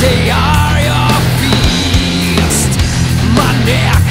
They are your feast, my neck.